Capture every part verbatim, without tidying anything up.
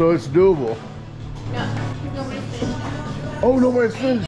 So it's doable. No, nobody's finished. Oh, nobody's finished.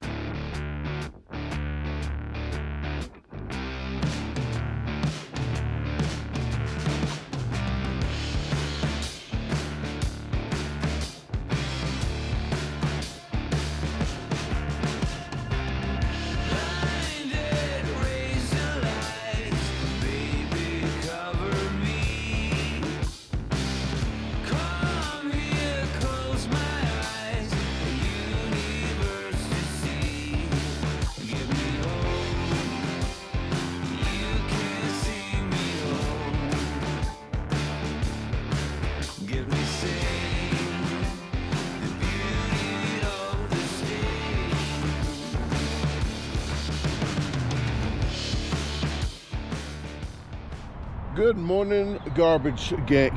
Good morning, garbage gang.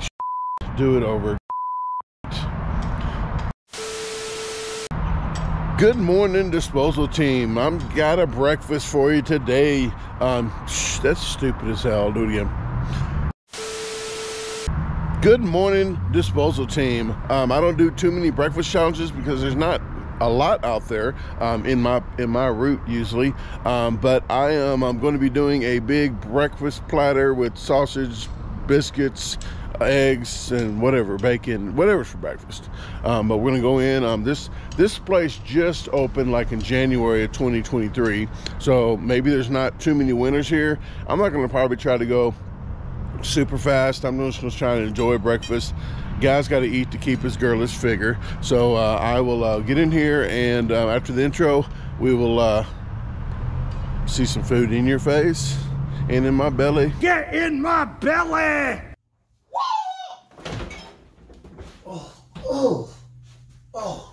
Do it over. Good morning, disposal team. I'm got a breakfast for you today. Um, that's stupid as hell. I'll do it again. Good morning, disposal team. Um, I don't do too many breakfast challenges because there's not a lot out there um, in my in my route usually, um, but I am I'm going to be doing a big breakfast platter with sausage, biscuits, eggs, and whatever, bacon, whatever's for breakfast. Um, but we're gonna go in. Um, this this place just opened like in January of twenty twenty-three, so maybe there's not too many winners here. I'm not gonna probably try to go super fast. I'm just gonna try to enjoy breakfast. Guy's got to eat to keep his girlish figure, so uh, I will uh, get in here, and uh, after the intro we will uh, see some food in your face and in my belly. Get in my belly. Oh, oh, oh.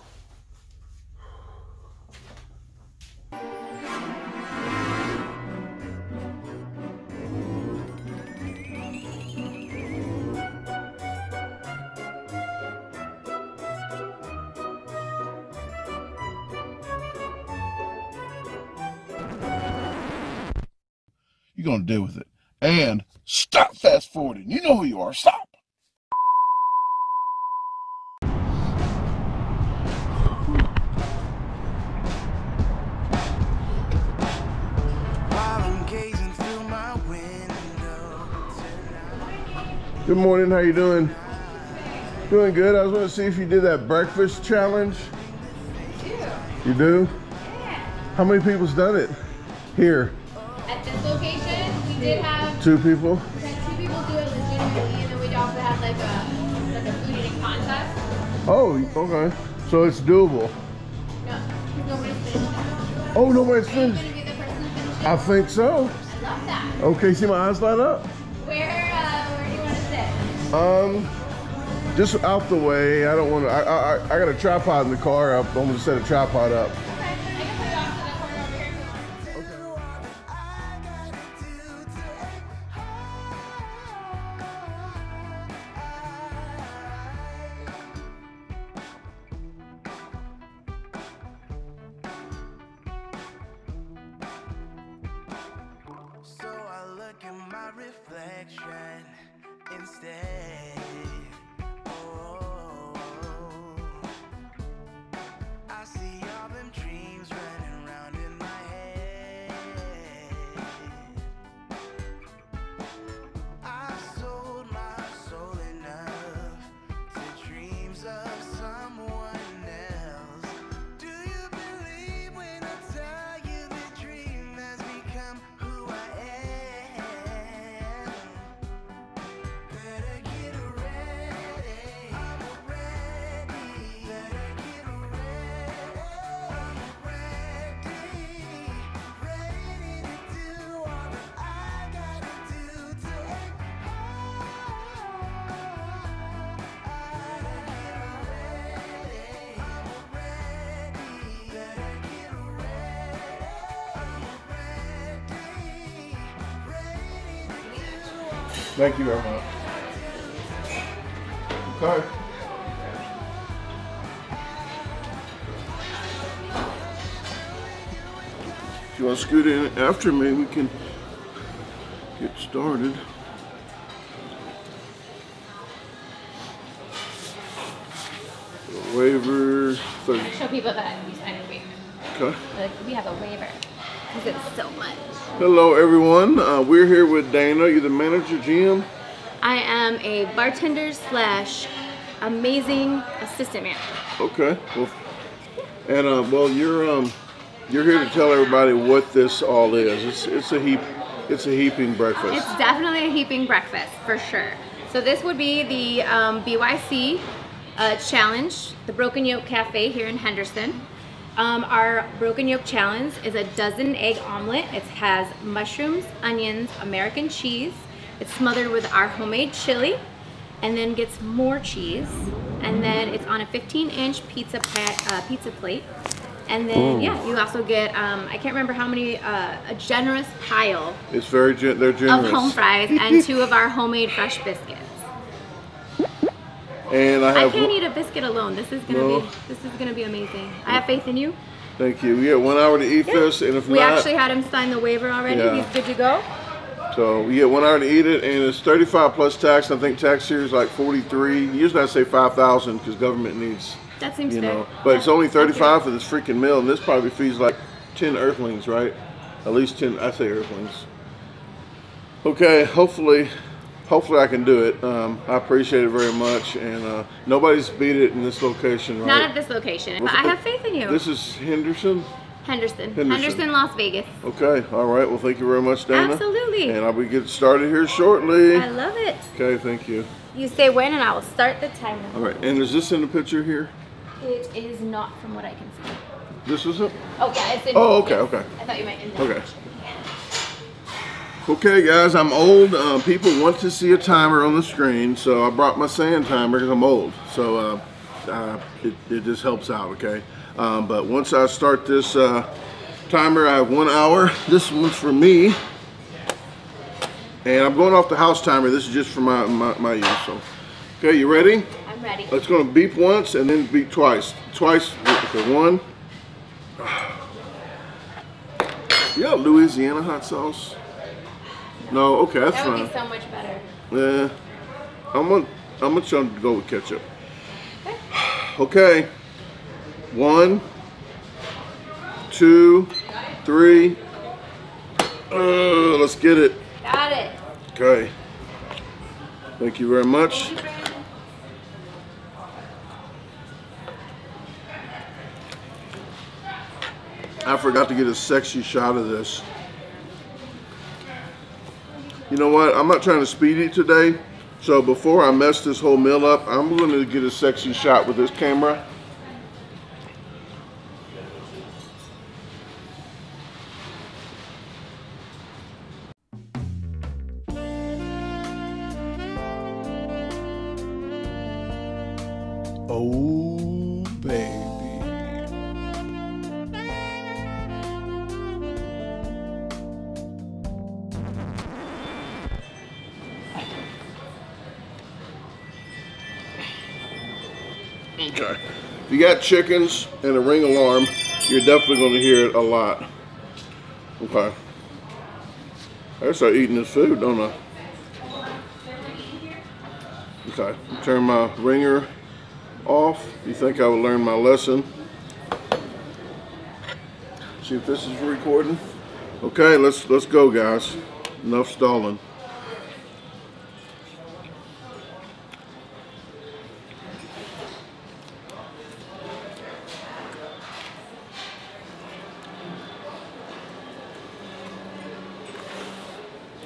You're gonna do with it. And stop fast forwarding. You know who you are. Stop. Good morning, how you doing? Doing good. I was gonna see if you did that breakfast challenge. I do. You do? Yeah. How many people's done it here? At this location, we did have two people. We had two people do it legitimately, and then we also had like a like a food eating contest. Oh, okay. So it's doable. No, nobody's finished. Oh, nobody's finished. Are you gonna be the person who finishes? I think so. I love that. Okay, see my eyes light up. Where, uh, where do you want to sit? Um, just out the way. I don't want to. I I I got a tripod in the car. I'm gonna set a tripod up. Thank you very much. Okay. If you want to scoot in after me, we can get started. Waiver. So I show people that we signed a waiver. Okay. Like, we have a waiver because it's so much. Hello, everyone. Uh, we're here with Dana. You're the manager, G M. I am a bartender slash amazing assistant manager. Okay. Well, and uh, well, you're um, you're here to tell everybody what this all is. It's it's a heap, it's a heaping breakfast. It's definitely a heaping breakfast for sure. So this would be the um, B Y C uh, challenge, the Broken Yolk Cafe here in Henderson. Um, our Broken Yolk Challenge is a dozen egg omelet. It has mushrooms, onions, American cheese. It's smothered with our homemade chili and then gets more cheese. And then it's on a fifteen inch pizza, uh, pizza plate. And then, mm. yeah, you also get, um, I can't remember how many, uh, a generous pile. It's very, gen they're generous. Of home fries and two of our homemade fresh biscuits. And I, have I can't eat a biscuit alone. This is gonna no. be this is gonna be amazing. I have faith in you. Thank you. We have one hour to eat yeah. this, and if we not, actually had him sign the waiver already. Yeah. He's good to go. So we get one hour to eat it, and it's thirty-five plus tax. I think tax here is like forty-three. Usually I say five thousand because government needs. That seems you know, fair. But yeah. it's only thirty-five okay. for this freaking meal, and this probably feeds like ten earthlings, right? At least ten. I say earthlings. Okay. Hopefully. Hopefully I can do it. Um, I appreciate it very much, and uh, nobody's beat it in this location, right? Not at this location. Well, I have faith in you. This is Henderson? Henderson. Henderson, Henderson, Las Vegas. Okay. All right. Well, thank you very much, Dana. Absolutely. And I'll be getting started here shortly. I love it. Okay. Thank you. You say when, and I will start the timer. All right. And is this in the picture here? It is not, from what I can see. This is it? Oh, yeah. It's in oh, okay. Yes. Okay. I thought you might end that. Okay. Picture. Okay guys, I'm old. Uh, people want to see a timer on the screen, so I brought my sand timer because I'm old. So uh, uh, it, it just helps out, okay? Um, but once I start this uh, timer, I have one hour. This one's for me. And I'm going off the house timer. This is just for my, my, my use. So. Okay, you ready? I'm ready. It's gonna beep once and then beep twice. Twice, okay, one. Yeah, Louisiana hot sauce. No, okay, that's fine. That would fine. be so much better. Yeah, I'm gonna, I'm gonna try to go with ketchup. Okay, one, two, three. Uh, let's get it. Got it. Okay. Thank you very much. You, I forgot to get a sexy shot of this. You know what? I'm not trying to speed it today, so before I mess this whole meal up, I'm going to get a sexy shot with this camera. Oh, baby. Okay. If you got chickens and a ring alarm, you're definitely going to hear it a lot. Okay. I start eating this food, don't I? Okay. Turn my ringer off. You think I would learn my lesson? See if this is recording. Okay, let's let's go, guys. Enough stalling.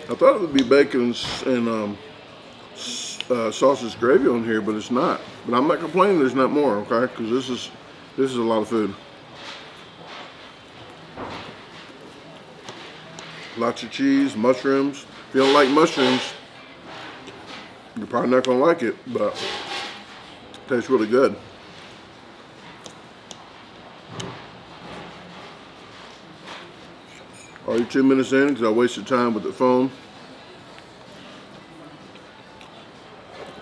I thought it would be bacon and um, uh, sausage gravy on here, but it's not. But I'm not complaining. There's not more, okay? Because this is this is a lot of food. Lots of cheese, mushrooms. If you don't like mushrooms, you're probably not gonna like it, but it tastes really good. Already two minutes in because I wasted time with the phone.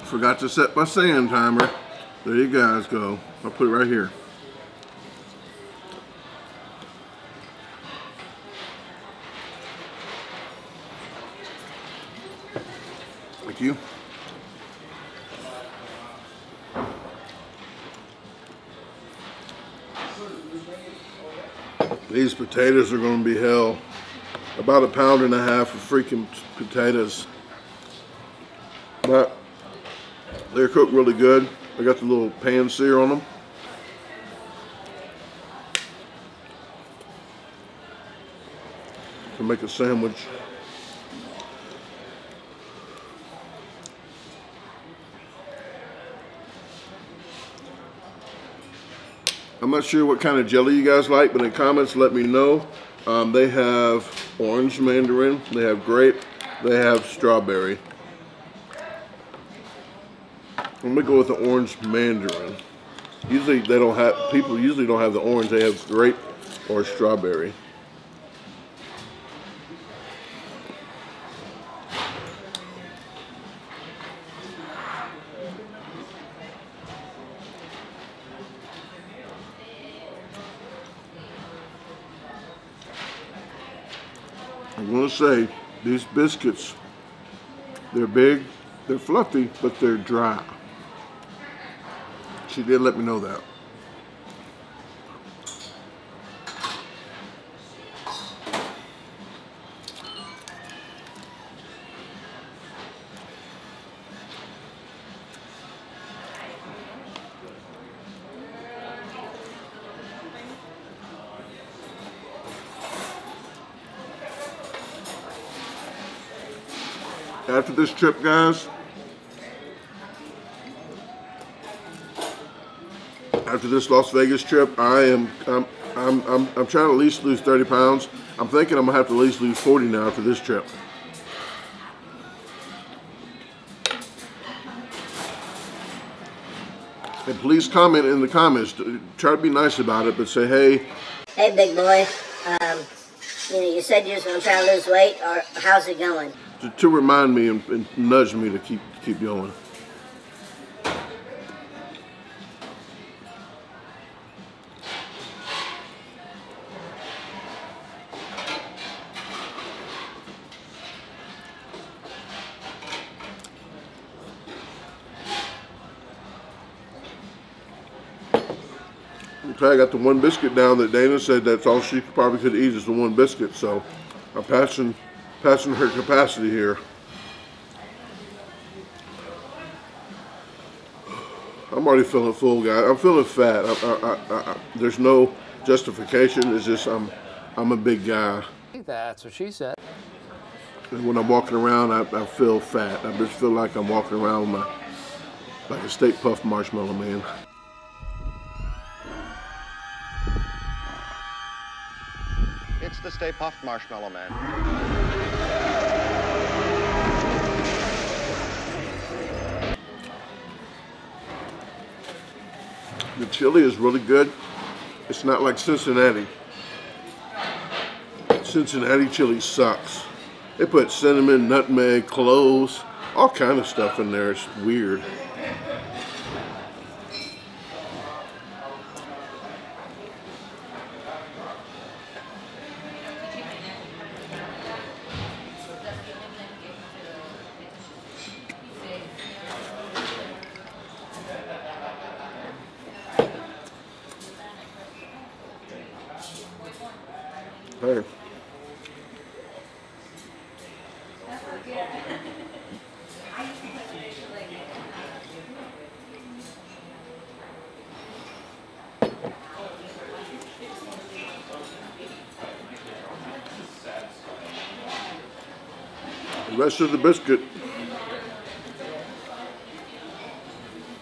Forgot to set my sand timer. There you guys go. I'll put it right here. Thank you. These potatoes are going to be hell. About a pound and a half of freaking potatoes. But they're cooked really good. I got the little pan sear on them. To make a sandwich. I'm not sure what kind of jelly you guys like, but in the comments let me know. Um, they have orange mandarin, they have grape, they have strawberry. I'm gonna go with the orange mandarin. Usually they don't have, people usually don't have the orange, they have grape or strawberry. I'm gonna say these biscuits, they're big, they're fluffy, but they're dry. She did let me know that. After this trip, guys, after this Las Vegas trip, I am I'm I'm I'm, I'm trying to at least lose thirty pounds. I'm thinking I'm gonna have to at least lose forty now after this trip. And please comment in the comments. Try to be nice about it, but say, hey, hey, big boy, um, you know, you said you was gonna try to lose weight, or how's it going? To, to remind me and, and nudge me to keep keep going. Okay, I got the one biscuit down that Dana said that's all she probably could eat is the one biscuit, so I'm passing passing her capacity here. I'm already feeling full, guys. I'm feeling fat. I, I, I, I, there's no justification. It's just I'm, I'm a big guy. That's what she said. And when I'm walking around, I, I feel fat. I just feel like I'm walking around with my, like a steak puff marshmallow man. It's the Stay Puft Marshmallow Man. The chili is really good. It's not like Cincinnati. Cincinnati chili sucks. They put cinnamon, nutmeg, cloves, all kind of stuff in there. It's weird. Hey. The rest of the biscuit.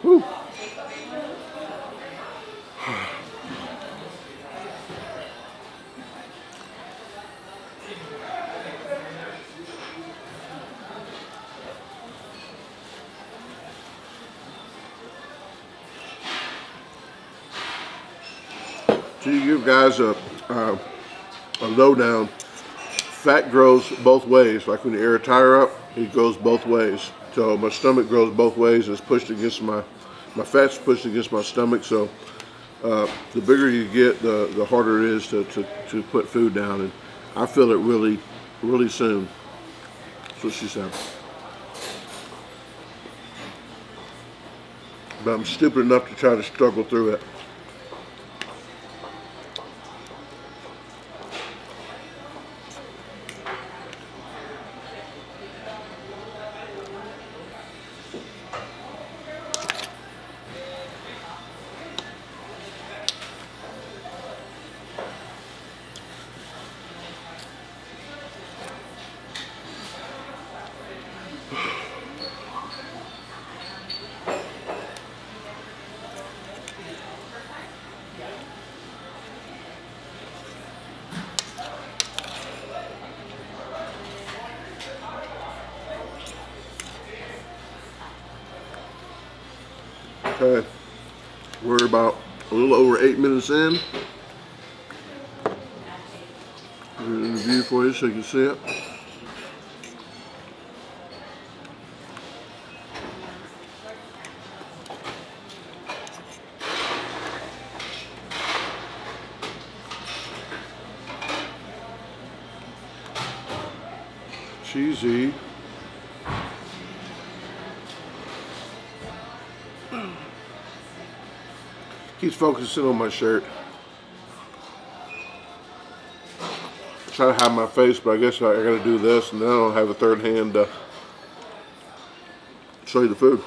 Whew. So you give guys a, uh, a lowdown. Fat grows both ways. Like when you air a tire up, it goes both ways. So my stomach grows both ways. It's pushed against my, my fat's pushed against my stomach. So uh, the bigger you get, the, the harder it is to, to, to put food down. And I feel it really, really soon. That's what she said. But I'm stupid enough to try to struggle through it. Okay, we're about a little over eight minutes in. Here's the view for you so you can see it. Cheesy. Keeps focusing on my shirt. I try to hide my face, but I guess I, I gotta do this, and then I don't have a third hand to show you the food.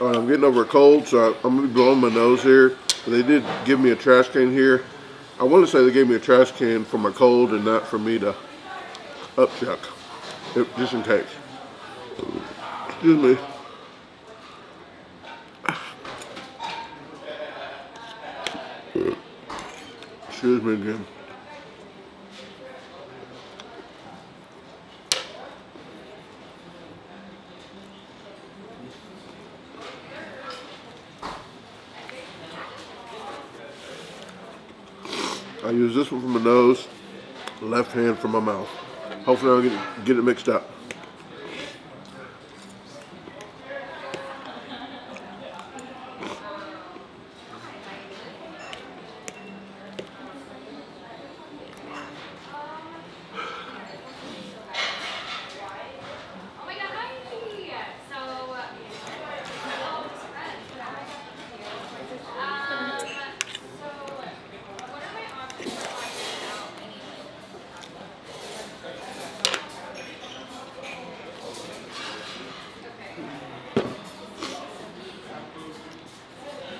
Alright, I'm getting over a cold, so I'm going to be blowing my nose here. They did give me a trash can here. I want to say they gave me a trash can for my cold and not for me to upchuck, just in case. Excuse me. Excuse me again. I use this one for my nose, left hand for my mouth. Hopefully I'll get it, get it mixed up.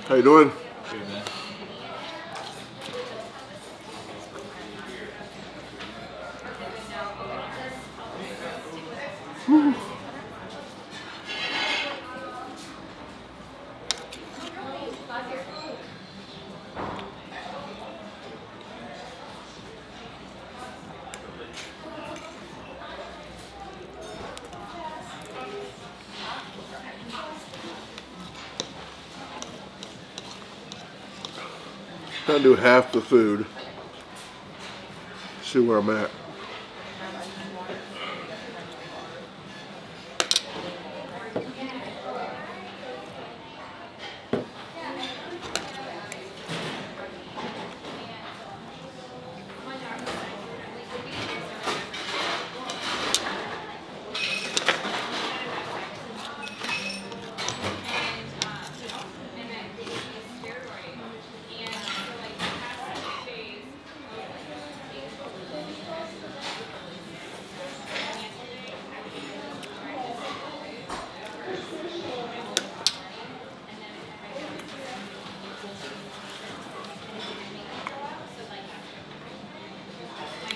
How you doing? Good, man. Whew. I do half the food. See where I'm at.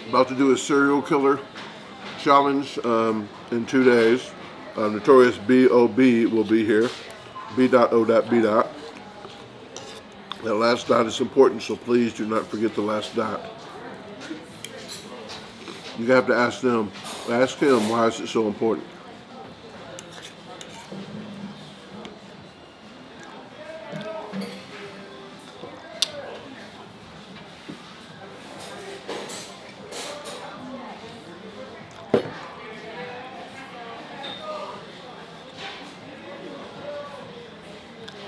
About to do a Cereal Killer Challenge um, in two days. Uh, Notorious B O B will be here. B O B That last dot is important, so please do not forget the last dot. You have to ask them. Ask him why is it so important.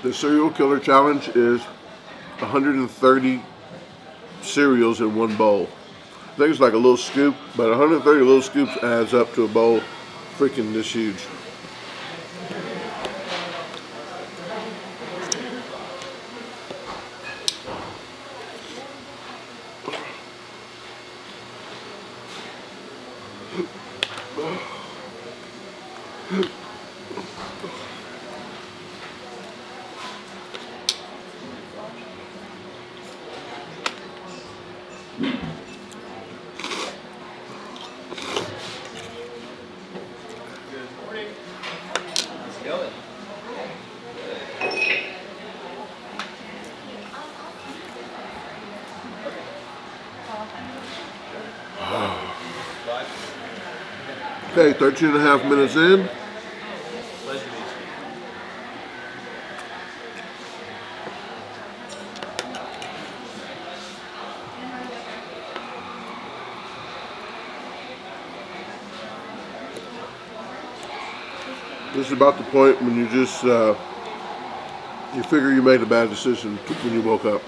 The Cereal Killer Challenge is one hundred thirty cereals in one bowl. I think it's like a little scoop, but one hundred thirty little scoops adds up to a bowl freaking this huge. Okay, thirteen and a half minutes in. Pleasure to meet you. This is about the point when you just, uh, you figure you made a bad decision when you woke up.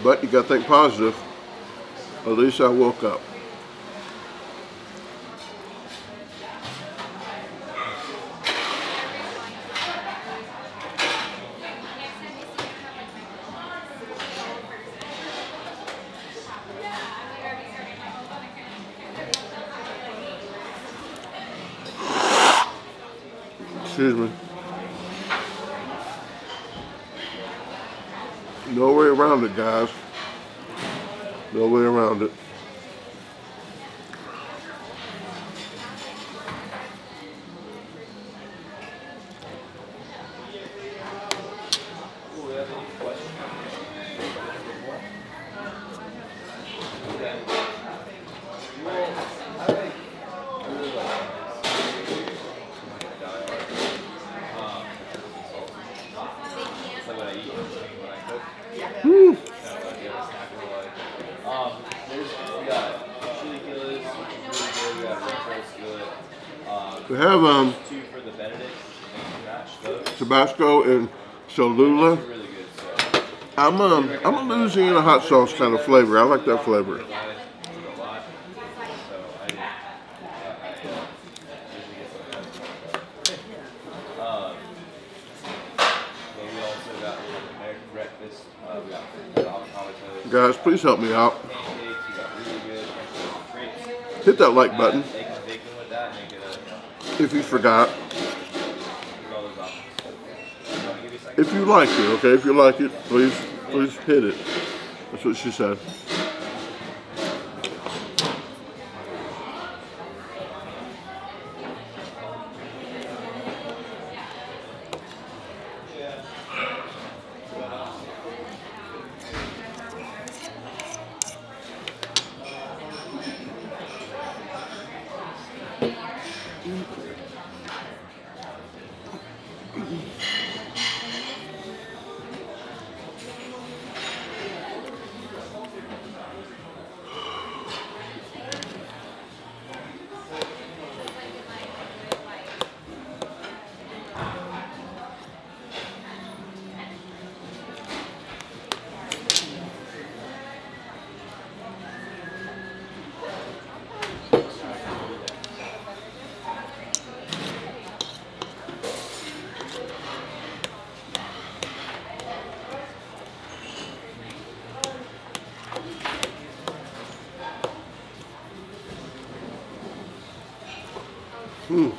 But you gotta think positive. At least I woke up. Excuse me. No way around it, guys. No way around it. We have um, Tabasco and Cholula. I'm um, I'm a Louisiana hot sauce kind of flavor. I like that flavor. Guys, please help me out. Hit that like button. If you forgot, if you like it, okay, if you like it, please, please hit it. That's what she said. Hmm.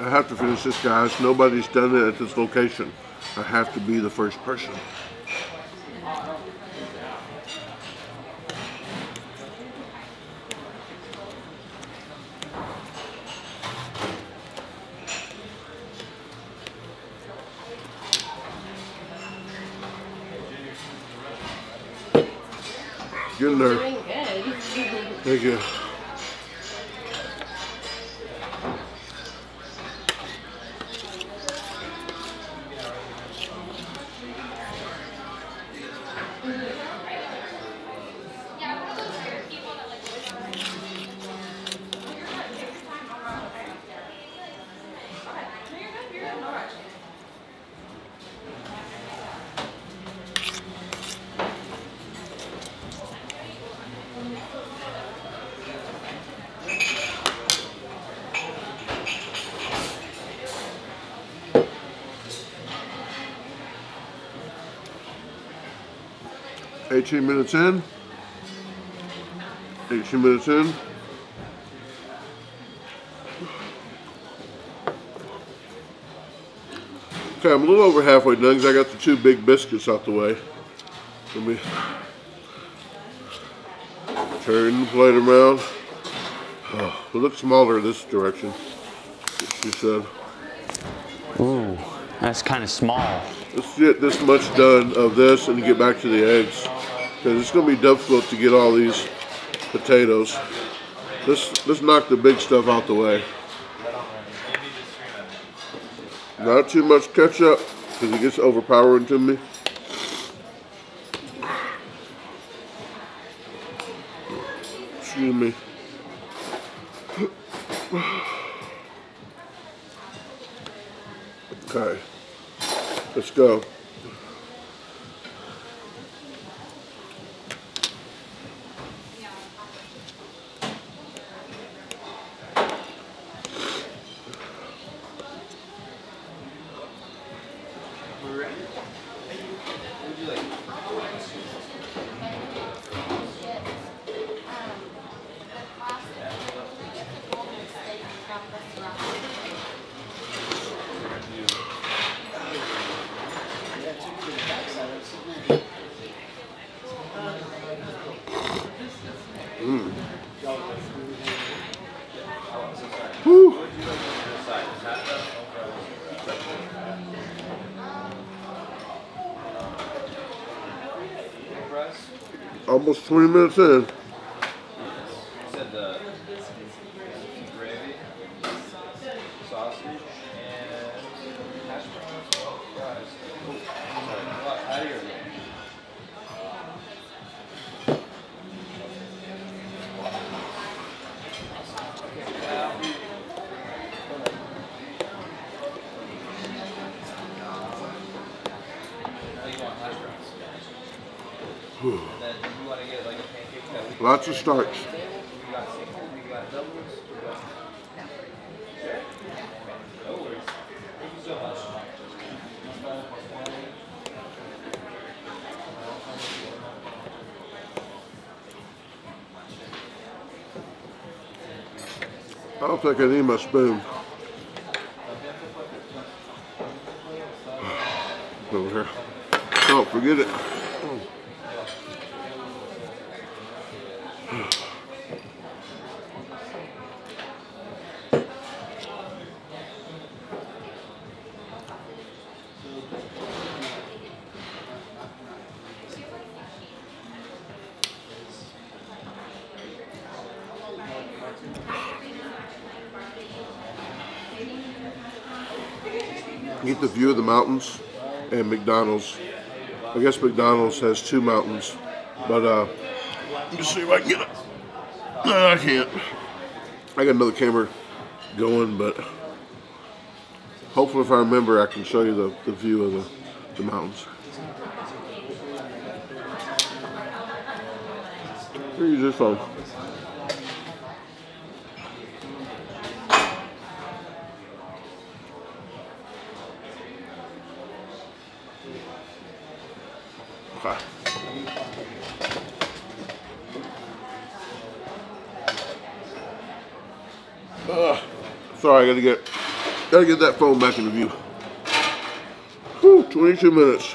I have to finish this, guys. Nobody's done it at this location. I have to be the first person. Get in there. Doing good. Thank you. eighteen minutes in, eighteen minutes in. Okay, I'm a little over halfway done because I got the two big biscuits out the way. Let me turn the plate around. Oh, it looks smaller this direction, she said. Ooh, that's kind of small. Let's get this much done of this and get back to the eggs, because it's going to be difficult to get all these potatoes. Let's, let's knock the big stuff out the way. Not too much ketchup, because it gets overpowering to me. Excuse me. Okay, let's go. Almost twenty minutes in. Lots of starch. I don't think I need my spoon. Over here. Don't forget it. Get the view of the mountains and McDonald's. I guess McDonald's has two mountains, but uh, let me see if I can get it. No, I can't. I got another camera going, but hopefully if I remember I can show you the, the view of the, the mountains. Use this one. Sorry, I gotta get gotta get that phone back into view. Whew, twenty-two minutes.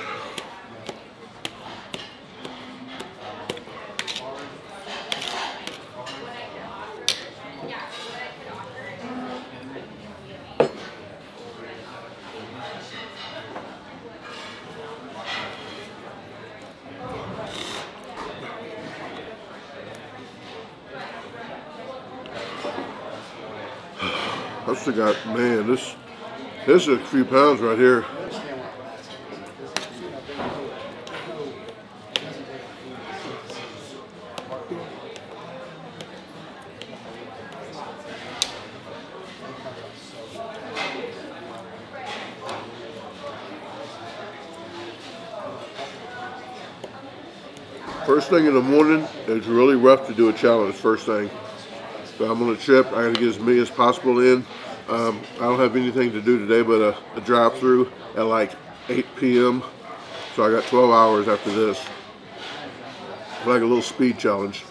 Got, man, this this is a few pounds right here. First thing in the morning, it's really rough to do a challenge first thing. So I'm on a trip, I gotta get as many as possible in. Um, I don't have anything to do today but a, a drive-through at like eight P M So I got twelve hours after this. Like a little speed challenge.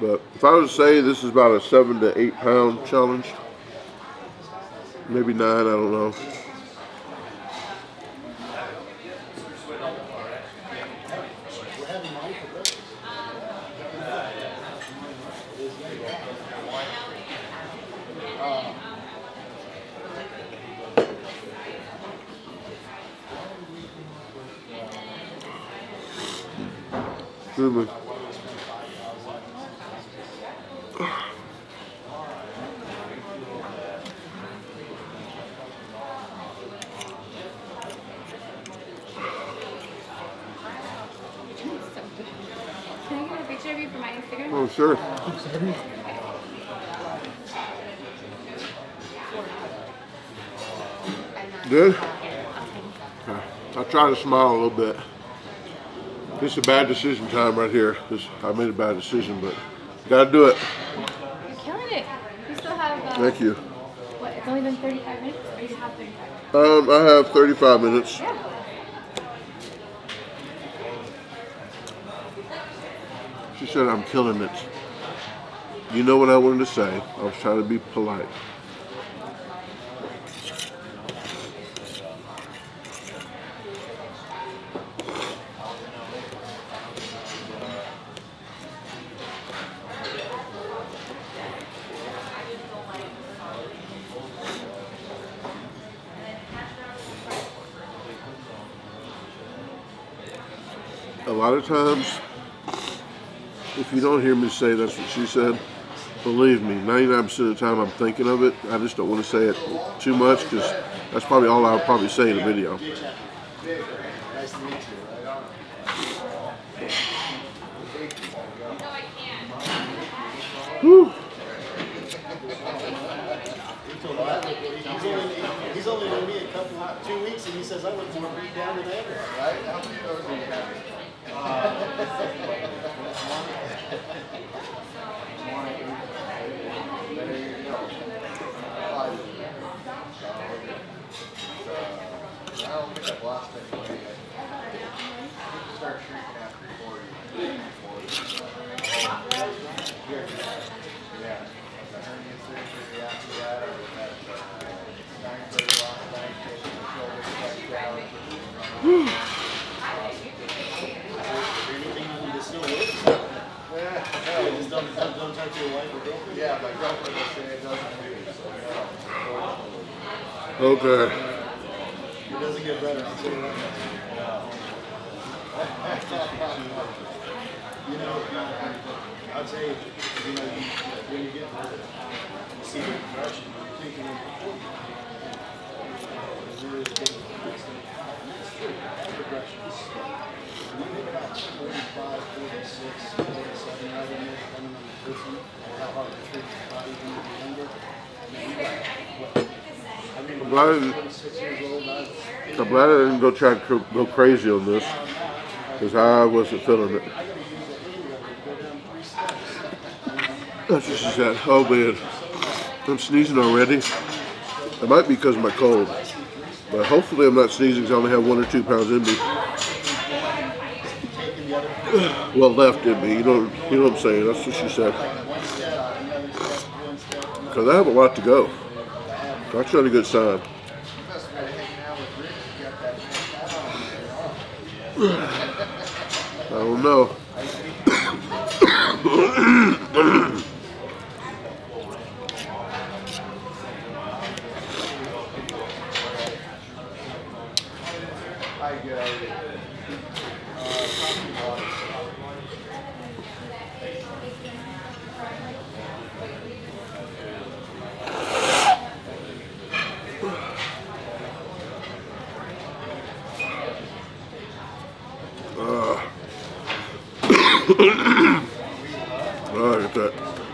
But if I was to say this is about a seven to eight pound challenge, maybe nine, I don't know. good one. Can I get a picture of you for my Instagram? Oh, sure. Good? Okay. I'll try to smile a little bit. This is a bad decision time right here. This, I made a bad decision, but gotta do it. You're killing it. You still have... Uh, Thank you. What, it's only been thirty-five minutes? Or you have thirty-five minutes? Um, I have thirty-five minutes. Yeah. She said I'm killing it. You know what I wanted to say. I was trying to be polite. A lot of times, if you don't hear me say that's what she said, believe me, ninety-nine percent of the time I'm thinking of it. I just don't want to say it too much because that's probably all I'll probably say in a video. Nice to meet you. Whew. He's only going to be a couple, two weeks, and he says, I went more beat down than ever. Right? How many of those do you have? Okay. It doesn't get better. You know, I'll tell you, you know, when you get older, you see the depression, you're thinking, it's really good. It's true. Depression is slow. When you get about forty-five, forty-six, forty-seven, I don't know, depending on the person, how hard to treat your body when you're younger, you know, what? I'm glad, I, I'm glad I didn't go try to go crazy on this, because I wasn't feeling it. That's what she said. Oh man, I'm sneezing already. It might be because of my cold, but hopefully I'm not sneezing because I only have one or two pounds in me. Well, left in me. You know, you know what I'm saying. That's what she said. Because I have a lot to go. That's not a good sign. I don't know.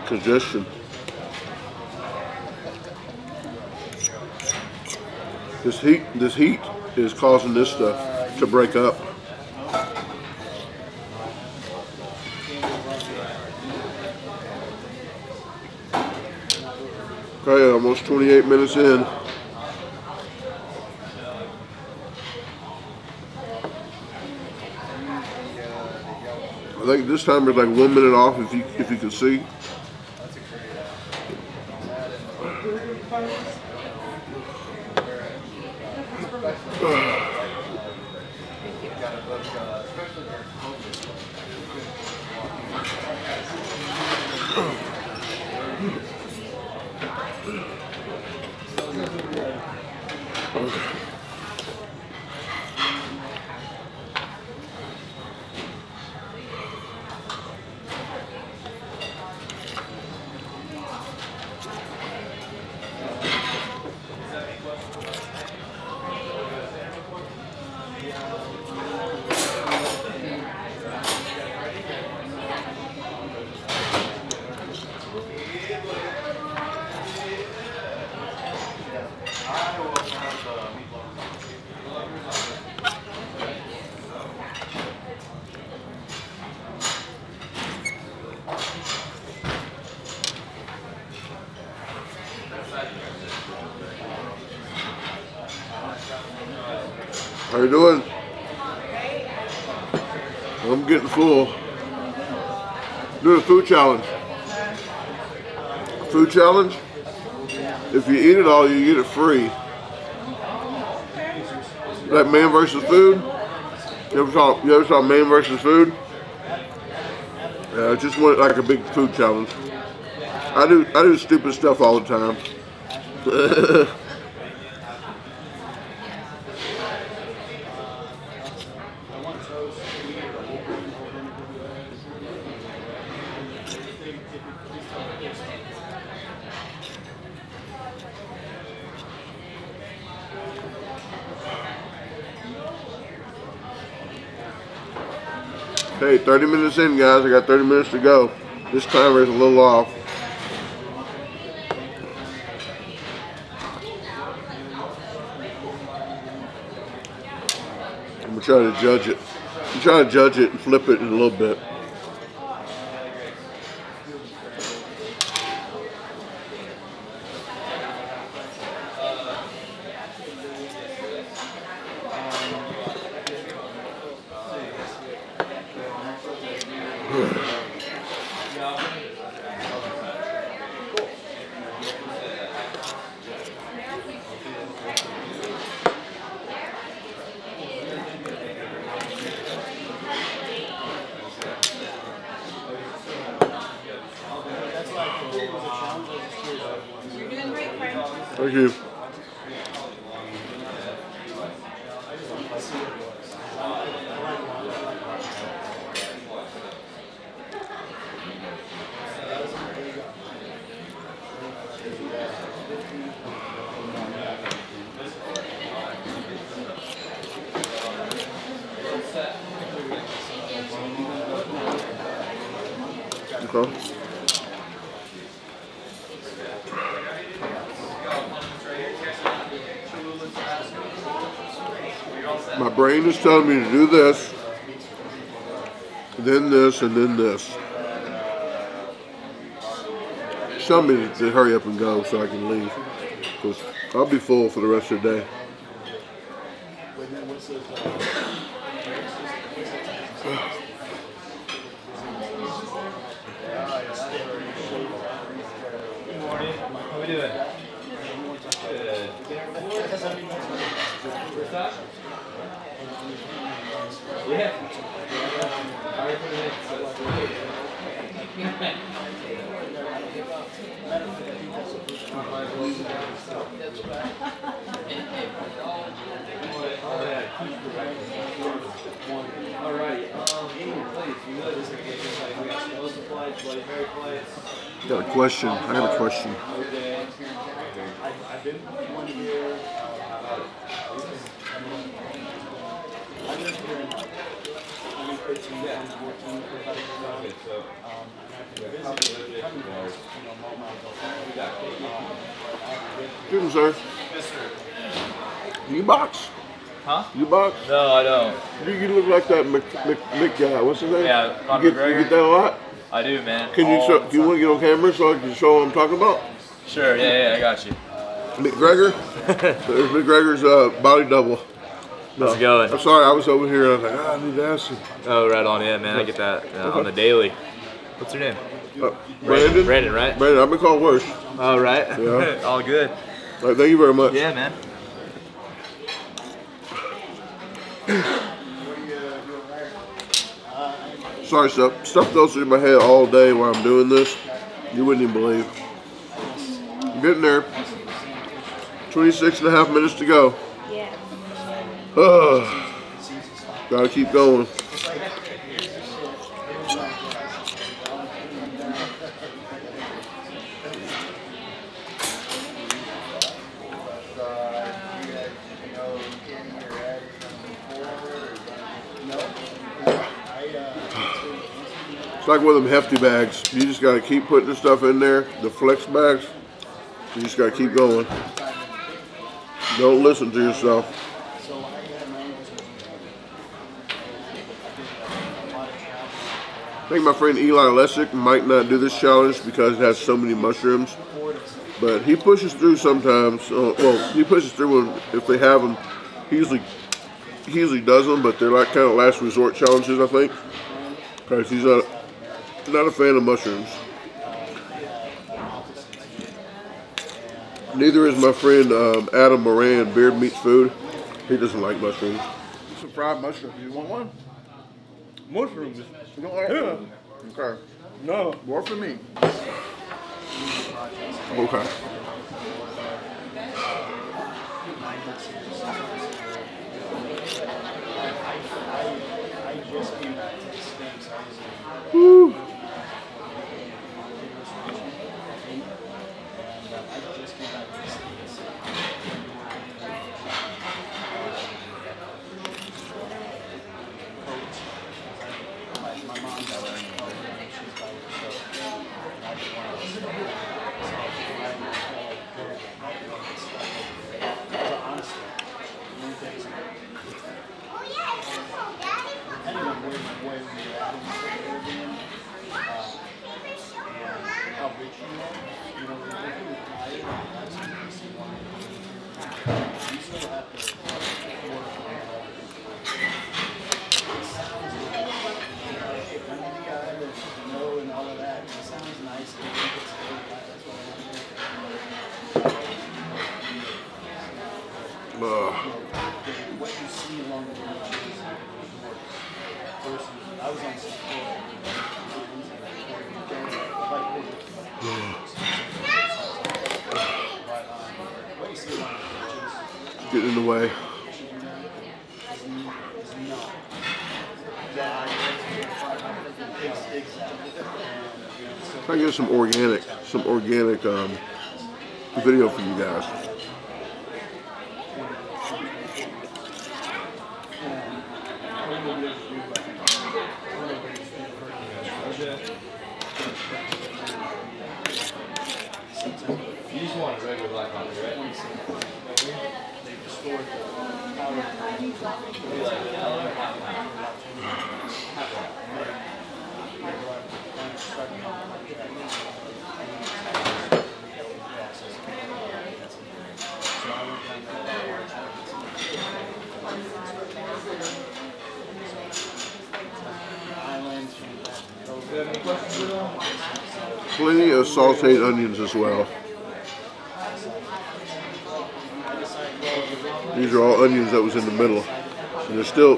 Congestion. This heat, this heat is causing this stuff to break up. Okay, almost twenty-eight minutes in. I think this time it's like one minute off, if you if you can see. How you doing? I'm getting full. Doing a food challenge. Food challenge? If you eat it all, you get it free. Like Man versus Food. You ever saw, you ever saw Man versus Food? Yeah, I just want like a big food challenge. I do I do stupid stuff all the time. Hey, thirty minutes in, guys. I got thirty minutes to go. This timer is a little off. I'm trying to judge it. I'm trying to judge it and flip it in a little bit. Thank you. Okay. My brain is telling me to do this, then this, and then this. It's telling me to hurry up and go so I can leave, because I'll be full for the rest of the day. Good morning. How we doing? Good. First up? Yeah. All right. Um, got a question. I got a question. I've been one year. Excuse me, sir. Yes, sir. You box? Huh? You box? No, I don't. You, you look like that Mc, Mc, Mc guy. What's his name? Yeah, Conor you, get, you get that a lot? I do, man. Can you show, do you want to get on camera so I can show what I'm talking about? Sure, yeah, yeah, I got you. McGregor? There's McGregor's uh, body double. How's it going? I'm sorry, I was over here and I was like, oh, I need to ask you. Oh, right on, yeah, man. I get that uh, okay. on the daily. What's your name? Uh, Brandon. Brandon, right? Brandon, I've been called worse. All right. Yeah. All good. All right, thank you very much. Yeah, man. Sorry, stuff. Stuff goes through my head all day while I'm doing this. You wouldn't even believe. I'm getting there. twenty-six and a half minutes to go. Yeah. Ugh. Gotta keep going. It's like one of them hefty bags. You just gotta keep putting the stuff in there, the flex bags. You just gotta keep going. Don't listen to yourself. I think my friend Eli Lessig might not do this challenge because it has so many mushrooms, but he pushes through sometimes. Uh, well, he pushes through when, if they have them. He usually he usually does them, but they're like kind of last resort challenges, I think. Because he's not a, not a fan of mushrooms. Neither is my friend um, Adam Moran, Beard Meats Food. He doesn't like mushrooms. Some fried mushrooms. You want one? Mushrooms. You don't like them? Yeah. Okay. No. More for me. Okay. Woo. Get in the way. Try to get some organic, some organic um, video for you guys. You just want a regular black coffee, right? Plenty of sauteed onions as well. These are all onions that was in the middle. And there's still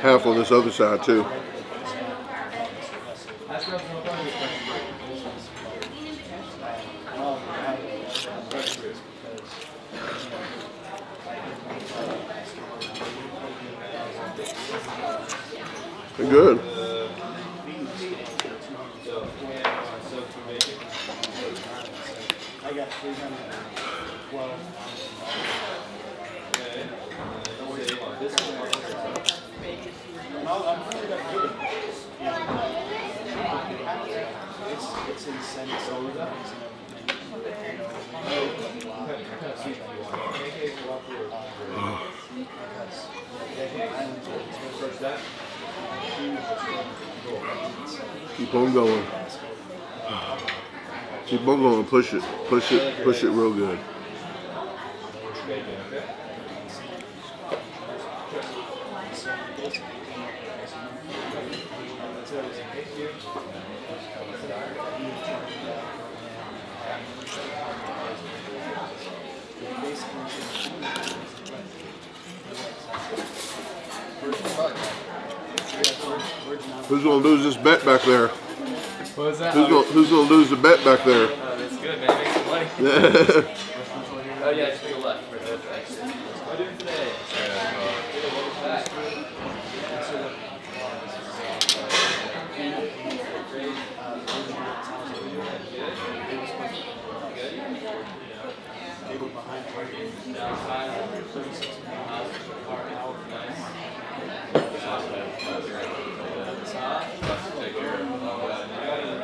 half on this other side too. They're good. I got three hundred twelve. It's in keep on going. Keep on going. Push it. Push it. Push it real good. Who's gonna lose this bet back there? What was that? Who's gonna, who's gonna lose the bet back there? Oh, that's good, man. Make some money. Oh yeah, just take a left for that. What are you doing today?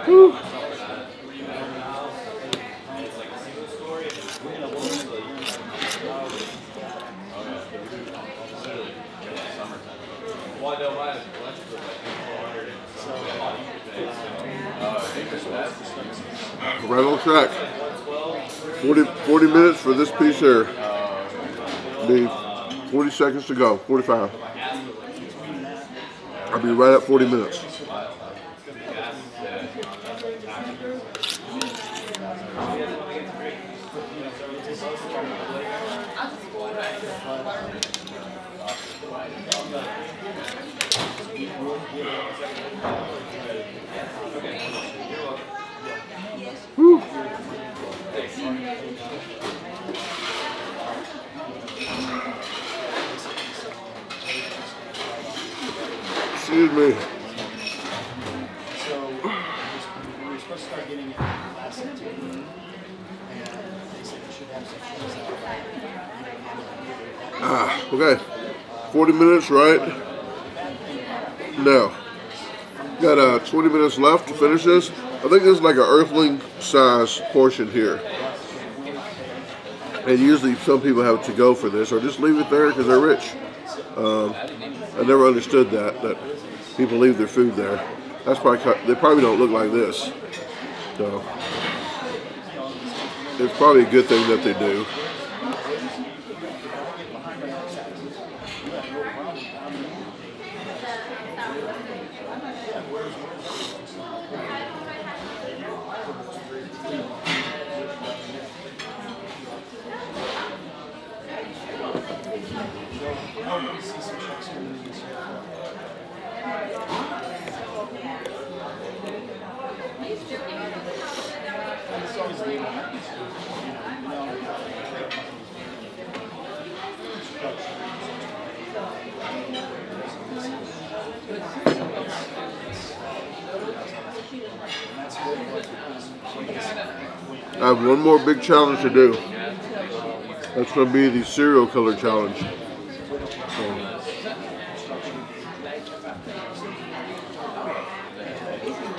Whew. Right on track. forty, forty minutes for this piece here. Leave. forty seconds to go. forty-five. I'll be right at forty minutes. Whew. Excuse me. So we were supposed to start getting it last September, and they said we should have some things out. Ah, okay. forty minutes, right? Now, got uh, twenty minutes left to finish this. I think this is like an earthling size portion here. And usually some people have to go for this or just leave it there because they're rich. Um, I never understood that, that people leave their food there. That's probably, they probably don't look like this. So, it's probably a good thing that they do. I have one more big challenge to do. That's going to be the Cereal Killer Challenge. So,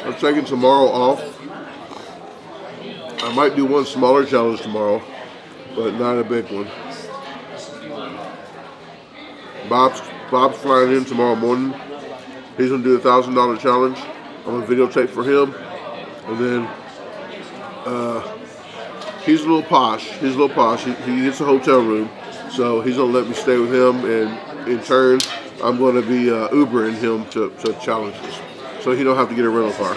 I'm taking tomorrow off. I might do one smaller challenge tomorrow, but not a big one. Bob's, Bob's flying in tomorrow morning. He's going to do a thousand dollar challenge. I'm going to videotape for him. And then... Uh, he's a little posh. He's a little posh. He, he gets a hotel room, so he's gonna let me stay with him. And in turn, I'm gonna be uh, Ubering him to, to challenges, so he don't have to get a rental car.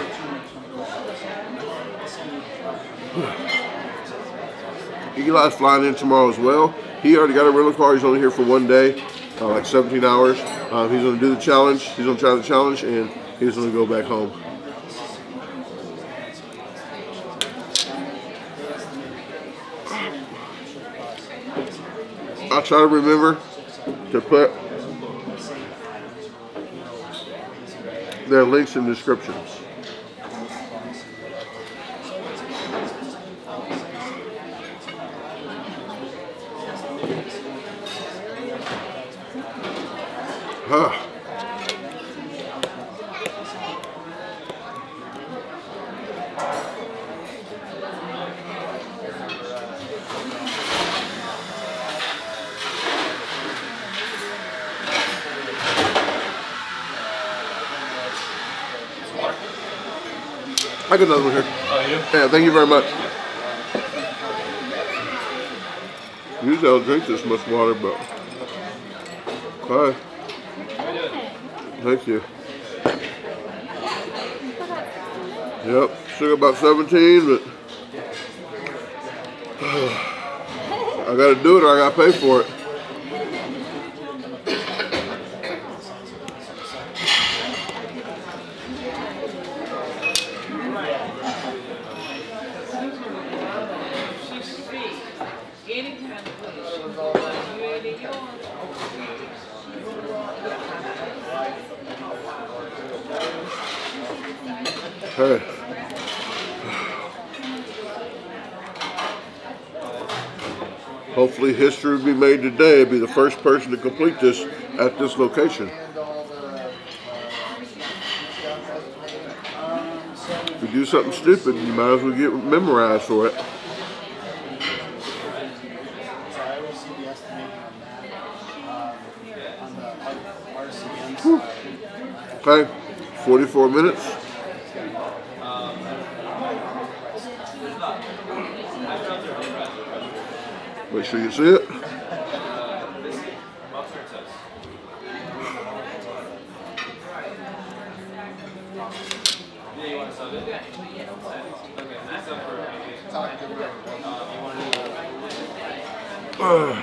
Eli's flying in tomorrow as well. He already got a rental car. He's only here for one day, uh, like seventeen hours. Uh, he's gonna do the challenge. He's gonna try the challenge, and he's gonna go back home. I try to remember to put their links in the description. Huh. I got another one here. Oh, you do? Yeah, thank you very much. Usually I don't drink this much water, but... Okay. Thank you. Yep, still got about seventeen, but... I gotta do it or I gotta pay for it. Hey. Hopefully history will be made today. I'll be the first person to complete this at this location. If you do something stupid, you might as well get memorized for it. Whew. Okay, forty-four minutes. Make sure you see it. Ugh.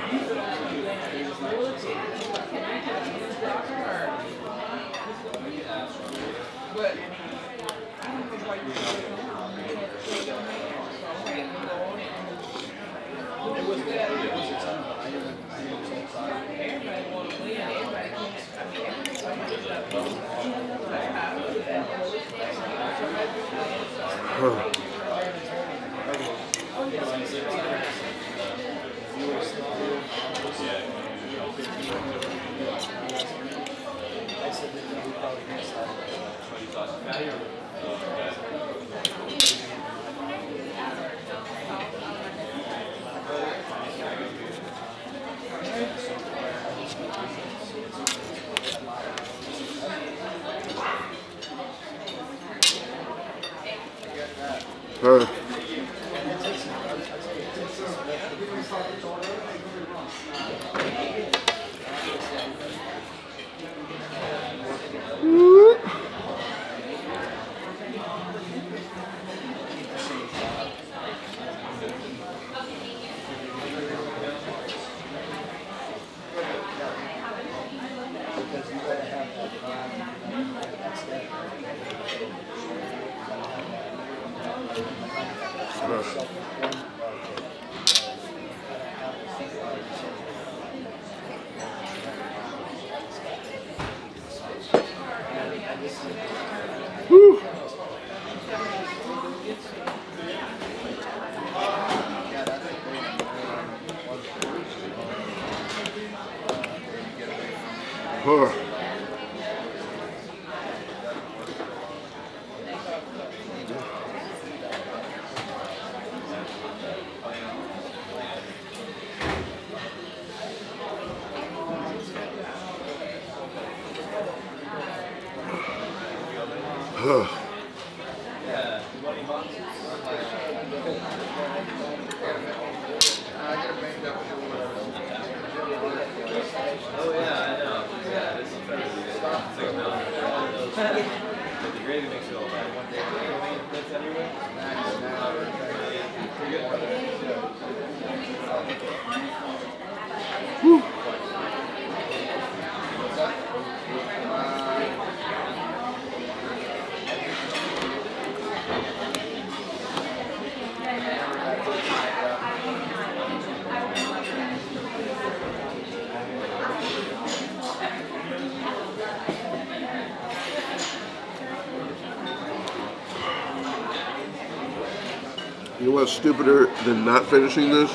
Stupider than not finishing this,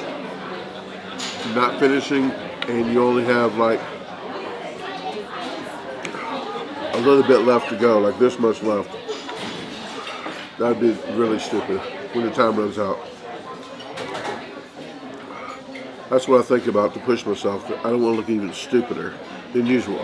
not finishing, and you only have like a little bit left to go, like this much left. That'd be really stupid when the time runs out. That's what I think about to push myself. I don't want to look even stupider than usual.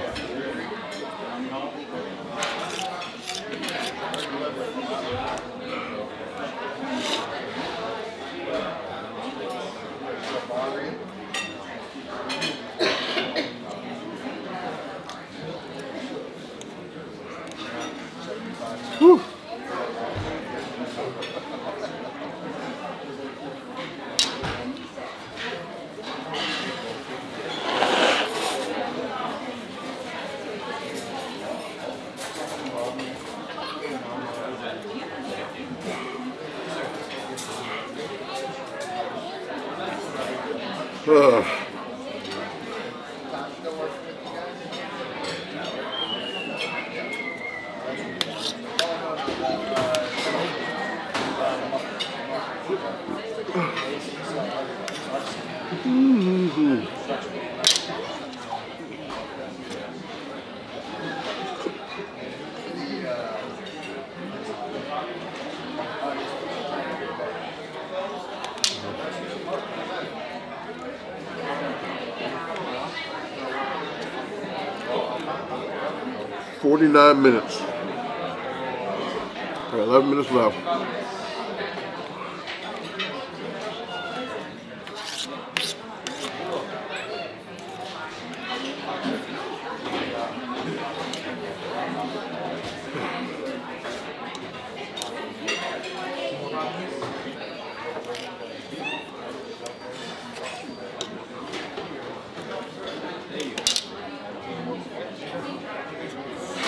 Forty-nine minutes. All right, eleven minutes left.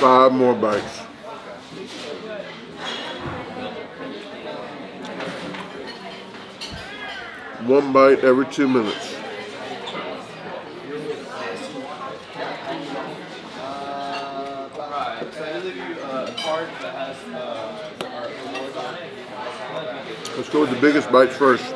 five more bites. One bite every two minutes. Let's go with the biggest bite first.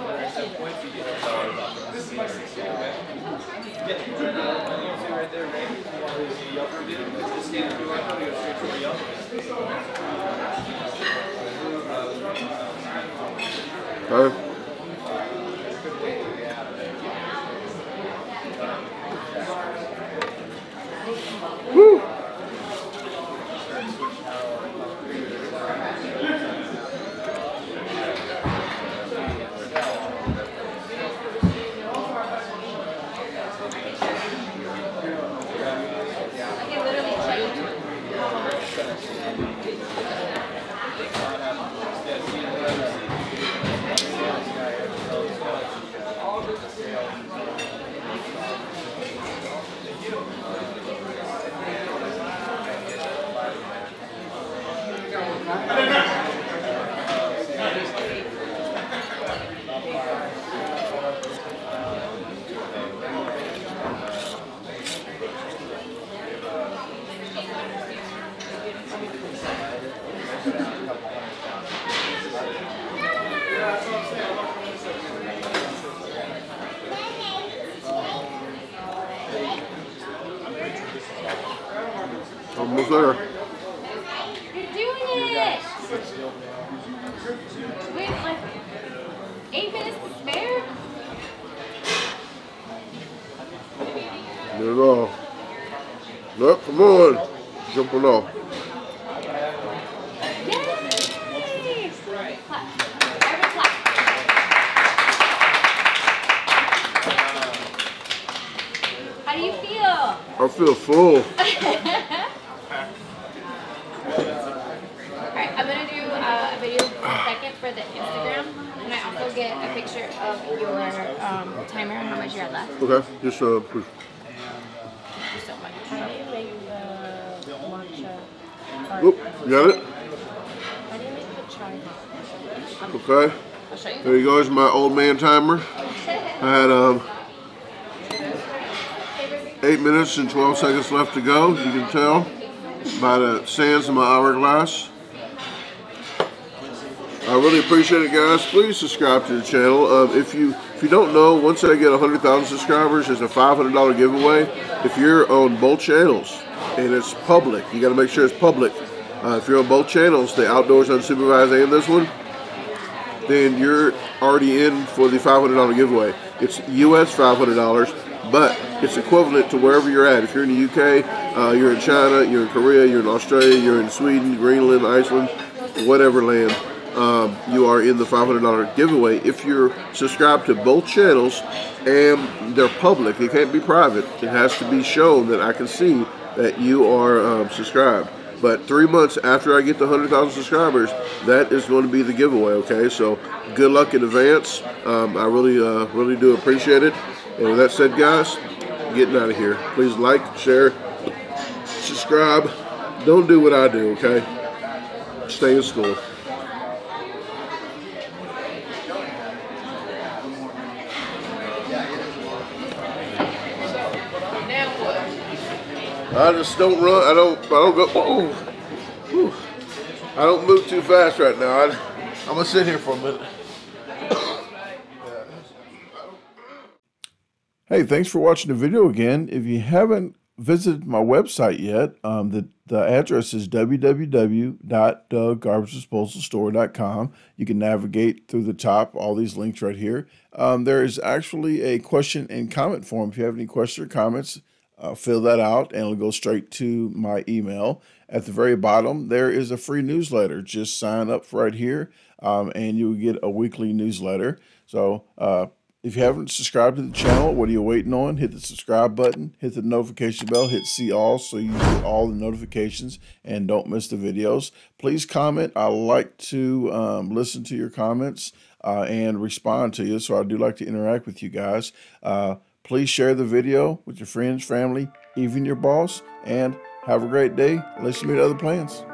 Okay. Woo. Almost there. You're doing it! Wait, like eight minutes to spare? There you go. Look, come on. Jumping off. Yay! Clap. Every clap. How do you feel? I feel full. For the Instagram, and I also get a picture of your um, timer and how much you had left. Okay, just uh, please. Thank you so much. How do you make the matcha? Oh, you got it? How do you make the chai? Okay. I'll show you. There you go. Is my old man timer. I had um, eight minutes and twelve seconds left to go. You can tell by the sands in my hourglass. I really appreciate it, guys. Please subscribe to the channel. Uh, if you if you don't know, once I get one hundred thousand subscribers, there's a five hundred dollar giveaway. If you're on both channels, and it's public, you got to make sure it's public. Uh, if you're on both channels, the Outdoors Unsupervised and this one, then you're already in for the five hundred dollar giveaway. It's U S five hundred dollars, but it's equivalent to wherever you're at. If you're in the U K, uh, you're in China, you're in Korea, you're in Australia, you're in Sweden, Greenland, Iceland, whatever land. Um, you are in the five hundred dollar giveaway if you're subscribed to both channels and they're public. It can't be private. It has to be shown that I can see that you are um, subscribed. But three months after I get the one hundred thousand subscribers, that is going to be the giveaway, okay? So good luck in advance. Um, I really, uh, really do appreciate it. And with that said, guys, I'm getting out of here. Please like, share, subscribe. Don't do what I do, okay? Stay in school. I just don't run. I don't. I don't go. Oh, I don't move too fast right now. I, I'm gonna sit here for a minute. Hey, thanks for watching the video again. If you haven't visited my website yet, um, the the address is w w w dot da garbage disposal store dot com. You can navigate through the top, all these links right here. Um, there is actually a question and comment form. If you have any questions or comments. Uh, fill that out and it'll go straight to my email. At the very bottom, there is a free newsletter. Just sign up right here um, and you will get a weekly newsletter. So uh, if you haven't subscribed to the channel, what are you waiting on? Hit the subscribe button, hit the notification bell, hit see all so you get all the notifications and don't miss the videos. Please comment. I like to um, listen to your comments uh, and respond to you. So I do like to interact with you guys. Uh, Please share the video with your friends, family, even your boss, and Have a great day. Let's meet other plants.